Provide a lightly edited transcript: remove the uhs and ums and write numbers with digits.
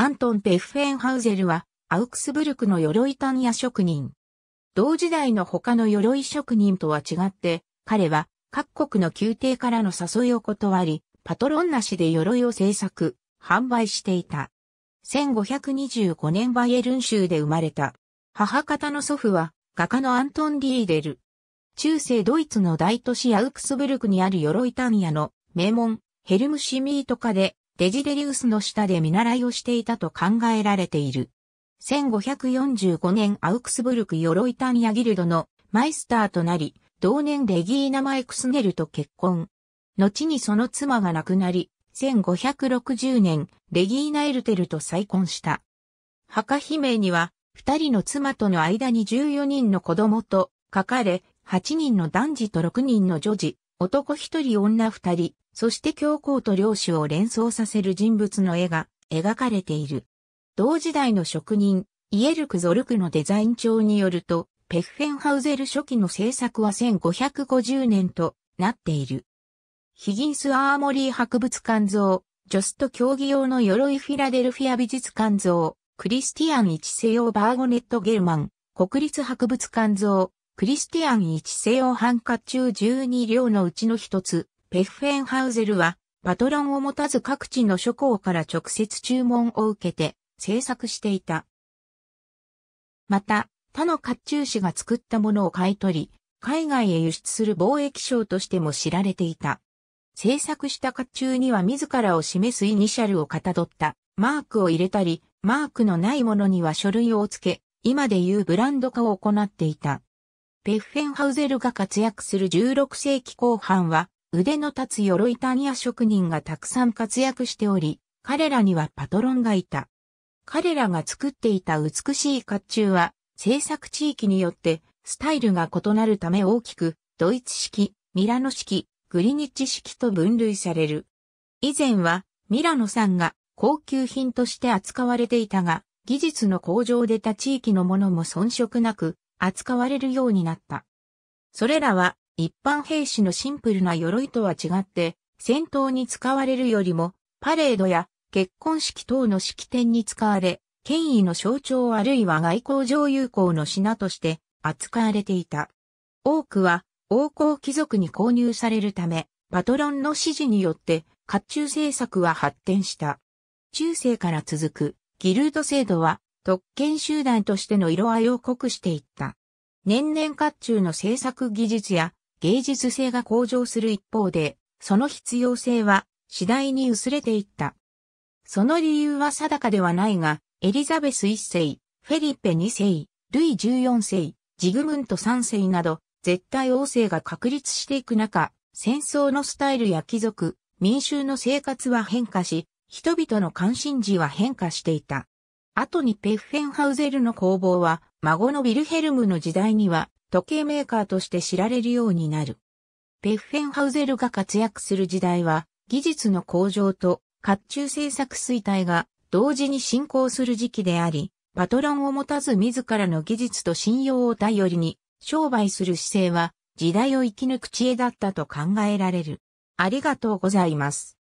アントン・ペッフェンハウゼルは、アウクスブルクの鎧鍛冶職人。同時代の他の鎧職人とは違って、彼は各国の宮廷からの誘いを断り、パトロンなしで鎧を製作、販売していた。1525年バイエルン州で生まれた。母方の祖父は画家のアントン・リーデル。中世ドイツの大都市アウクスブルクにある鎧鍛冶の名門ヘルムシミート家でデジデリウスの下で見習いをしていたと考えられている。1545年アウクスブルク鎧鍛冶ギルドのマイスターとなり、同年レギーナ・マイクスネルと結婚。後にその妻が亡くなり、1560年レギーナ・エルテルと再婚した。墓碑銘には、二人の妻との間に14人の子供と書かれ、8人の男児と6人の女児、男1人女2人、そして教皇と領主を連想させる人物の絵が描かれている。同時代の職人、イエルク・ゾルクのデザイン帳によると、ペッフェンハウゼル初期の制作は1550年となっている。ヒギンス・アーモリー博物館像、ジョスト競技用の鎧フィラデルフィア美術館像、クリスティアン一世用バーゴネット・ゲルマン、国立博物館像、クリスティアン一世用ハンカチュー12領のうちの一つ、ペッフェンハウゼルは、パトロンを持たず各地の諸侯から直接注文を受けて、制作していた。また、他の甲冑師が作ったものを買い取り、海外へ輸出する貿易商としても知られていた。制作した甲冑には自らを示すイニシャルをかたどったマークを入れたり、マークのないものには書類を付け、今でいうブランド化を行っていた。ペッフェンハウゼルが活躍する16世紀後半は、腕の立つ鎧鍛冶職人がたくさん活躍しており、彼らにはパトロンがいた。彼らが作っていた美しい甲冑は、製作地域によってスタイルが異なるため大きく、ドイツ式、ミラノ式、グリニッチ式と分類される。以前は、ミラノ産が高級品として扱われていたが、技術の向上で他地域のものも遜色なく扱われるようになった。それらは、一般兵士のシンプルな鎧とは違って、戦闘に使われるよりも、パレードや、結婚式等の式典に使われ、権威の象徴あるいは外交上友好の品として扱われていた。多くは王侯貴族に購入されるため、パトロンの指示によって甲冑製作は発展した。中世から続くギルド制度は特権集団としての色合いを濃くしていった。年々甲冑の製作技術や芸術性が向上する一方で、その必要性は次第に薄れていった。その理由は定かではないが、エリザベス1世、フェリペ2世、ルイ14世、ジグムント3世など、絶対王政が確立していく中、戦争のスタイルや貴族、民衆の生活は変化し、人々の関心事は変化していた。後にペッフェンハウゼルの工房は、孫のヴィルヘルムの時代には、時計メーカーとして知られるようになる。ペッフェンハウゼルが活躍する時代は、技術の向上と、甲冑製作衰退が同時に進行する時期であり、パトロンを持たず自らの技術と信用を頼りに商売する姿勢は時代を生き抜く知恵だったと考えられる。ありがとうございます。